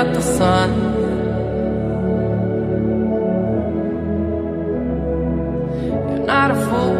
up the sun. You're not a fool.